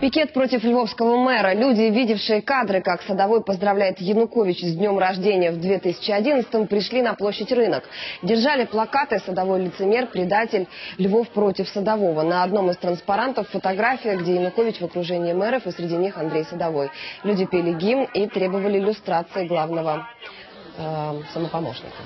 Пикет против львовского мэра. Люди, видевшие кадры, как Садовой поздравляет Януковича с днем рождения в 2011-м, пришли на площадь Рынок. Держали плакаты «Садовой лицемер, предатель, Львов против Садового». На одном из транспарантов фотография, где Янукович в окружении мэров, и среди них Андрей Садовой. Люди пели гимн и требовали люстрации главного самопомощника.